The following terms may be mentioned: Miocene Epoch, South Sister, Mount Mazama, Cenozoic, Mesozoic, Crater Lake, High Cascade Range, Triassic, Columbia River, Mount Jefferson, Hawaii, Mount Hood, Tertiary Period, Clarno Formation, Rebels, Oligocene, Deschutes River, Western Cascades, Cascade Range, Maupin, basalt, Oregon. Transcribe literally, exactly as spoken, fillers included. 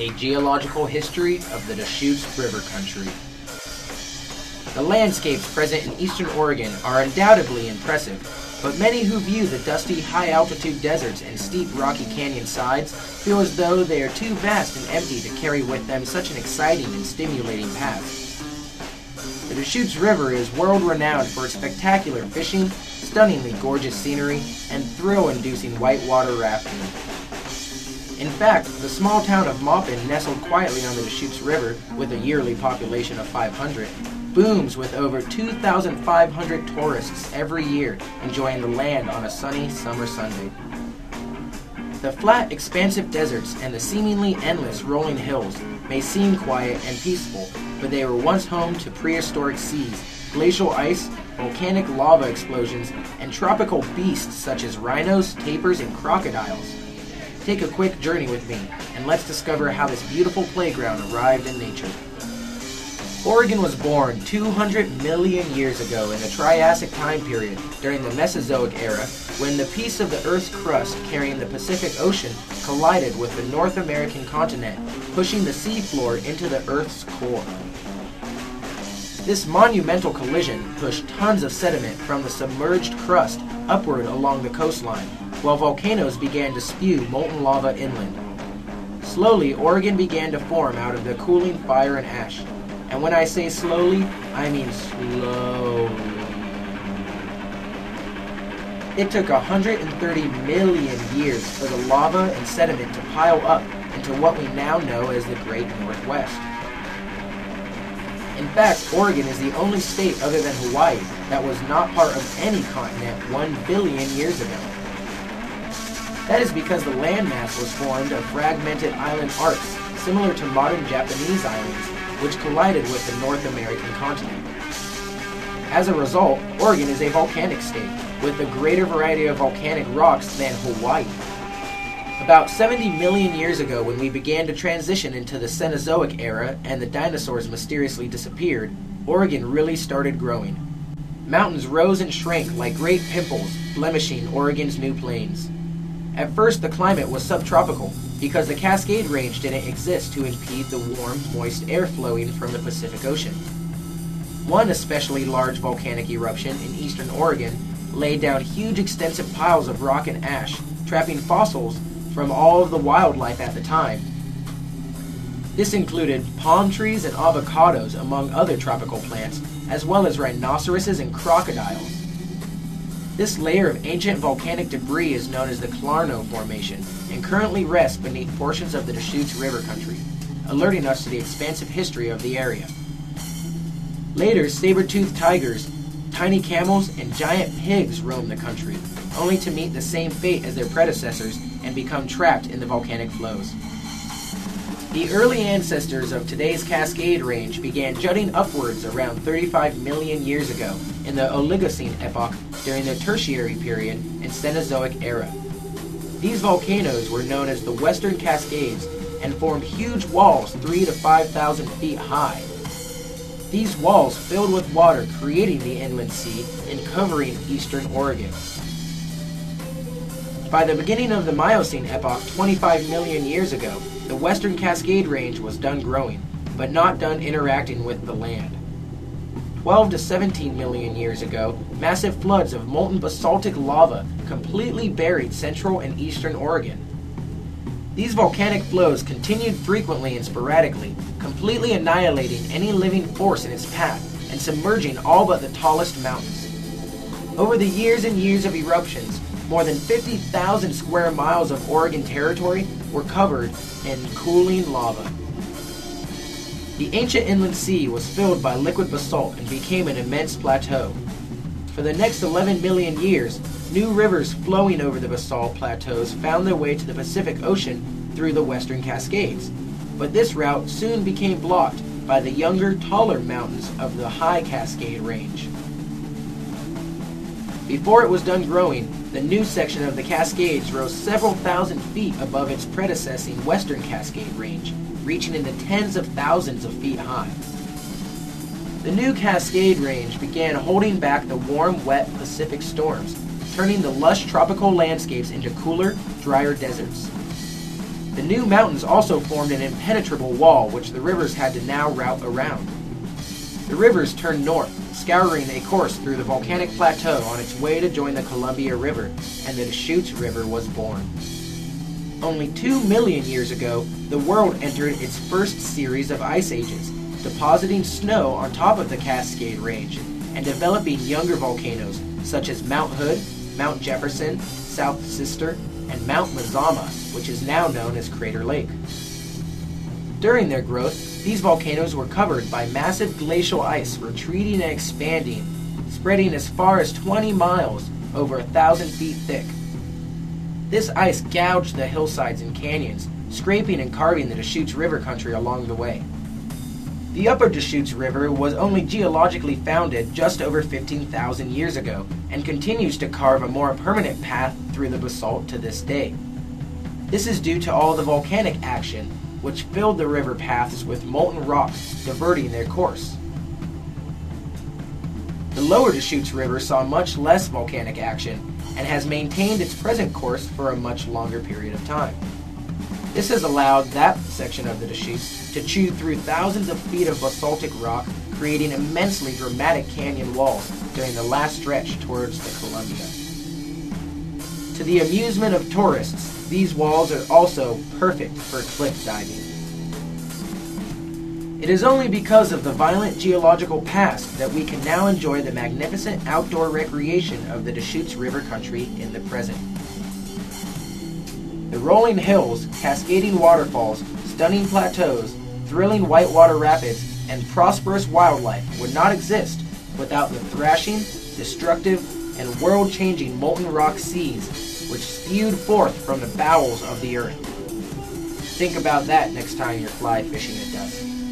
A Geological History of the Deschutes River Country. The landscapes present in eastern Oregon are undoubtedly impressive, but many who view the dusty high-altitude deserts and steep rocky canyon sides feel as though they are too vast and empty to carry with them such an exciting and stimulating path. The Deschutes River is world-renowned for its spectacular fishing, stunningly gorgeous scenery, and thrill-inducing whitewater rafting. In fact, the small town of Maupin, nestled quietly on the Deschutes River with a yearly population of five hundred, booms with over two thousand five hundred tourists every year enjoying the land on a sunny summer Sunday. The flat, expansive deserts and the seemingly endless rolling hills may seem quiet and peaceful, but they were once home to prehistoric seas, glacial ice, volcanic lava explosions, and tropical beasts such as rhinos, tapirs, and crocodiles. Take a quick journey with me, and let's discover how this beautiful playground arrived in nature. Oregon was born two hundred million years ago in the Triassic time period during the Mesozoic era, when the piece of the Earth's crust carrying the Pacific Ocean collided with the North American continent, pushing the seafloor into the Earth's core. This monumental collision pushed tons of sediment from the submerged crust upward along the coastline, while volcanoes began to spew molten lava inland. Slowly, Oregon began to form out of the cooling fire and ash. And when I say slowly, I mean slowly. It took one hundred thirty million years for the lava and sediment to pile up into what we now know as the Great Northwest. In fact, Oregon is the only state other than Hawaii that was not part of any continent one billion years ago. That is because the landmass was formed of fragmented island arcs, similar to modern Japanese islands, which collided with the North American continent. As a result, Oregon is a volcanic state, with a greater variety of volcanic rocks than Hawaii. About seventy million years ago, when we began to transition into the Cenozoic era and the dinosaurs mysteriously disappeared, Oregon really started growing. Mountains rose and shrank like great pimples, blemishing Oregon's new plains. At first, the climate was subtropical because the Cascade Range didn't exist to impede the warm, moist air flowing from the Pacific Ocean. One especially large volcanic eruption in eastern Oregon laid down huge extensive piles of rock and ash, trapping fossils from all of the wildlife at the time. This included palm trees and avocados, among other tropical plants, as well as rhinoceroses and crocodiles. This layer of ancient volcanic debris is known as the Clarno Formation and currently rests beneath portions of the Deschutes River country, alerting us to the expansive history of the area. Later, saber-toothed tigers, tiny camels, and giant pigs roamed the country, only to meet the same fate as their predecessors and become trapped in the volcanic flows. The early ancestors of today's Cascade Range began jutting upwards around thirty-five million years ago in the Oligocene Epoch during the Tertiary Period and Cenozoic era. These volcanoes were known as the Western Cascades and formed huge walls three to five thousand feet high. These walls filled with water, creating the inland sea and covering eastern Oregon. By the beginning of the Miocene Epoch twenty-five million years ago, the Western Cascade Range was done growing, but not done interacting with the land. twelve to seventeen million years ago, massive floods of molten basaltic lava completely buried central and eastern Oregon. These volcanic flows continued frequently and sporadically, completely annihilating any living force in its path and submerging all but the tallest mountains. Over the years and years of eruptions, more than fifty thousand square miles of Oregon territory were covered in cooling lava. The ancient inland sea was filled by liquid basalt and became an immense plateau. For the next eleven million years, new rivers flowing over the basalt plateaus found their way to the Pacific Ocean through the Western Cascades, but this route soon became blocked by the younger, taller mountains of the High Cascade Range. Before it was done growing, the new section of the Cascades rose several thousand feet above its predecessing Western Cascade Range, reaching into tens of thousands of feet high. The new Cascade Range began holding back the warm, wet Pacific storms, turning the lush tropical landscapes into cooler, drier deserts. The new mountains also formed an impenetrable wall which the rivers had to now route around. The rivers turned north, scouring a course through the volcanic plateau on its way to join the Columbia River, and the Deschutes River was born. Only two million years ago, the world entered its first series of ice ages, depositing snow on top of the Cascade Range and developing younger volcanoes such as Mount Hood, Mount Jefferson, South Sister, and Mount Mazama, which is now known as Crater Lake. During their growth, these volcanoes were covered by massive glacial ice retreating and expanding, spreading as far as twenty miles, over a thousand feet thick. This ice gouged the hillsides and canyons, scraping and carving the Deschutes River country along the way. The upper Deschutes River was only geologically founded just over fifteen thousand years ago, and continues to carve a more permanent path through the basalt to this day. This is due to all the volcanic action, which filled the river paths with molten rocks, diverting their course. The lower Deschutes River saw much less volcanic action, and has maintained its present course for a much longer period of time. This has allowed that section of the Deschutes to chew through thousands of feet of basaltic rock, creating immensely dramatic canyon walls during the last stretch towards the Columbia. To the amusement of tourists, these walls are also perfect for cliff diving. It is only because of the violent geological past that we can now enjoy the magnificent outdoor recreation of the Deschutes River country in the present. The rolling hills, cascading waterfalls, stunning plateaus, thrilling whitewater rapids, and prosperous wildlife would not exist without the thrashing, destructive, and world-changing molten rock seas which spewed forth from the bowels of the earth. Think about that next time you're fly fishing at dusk.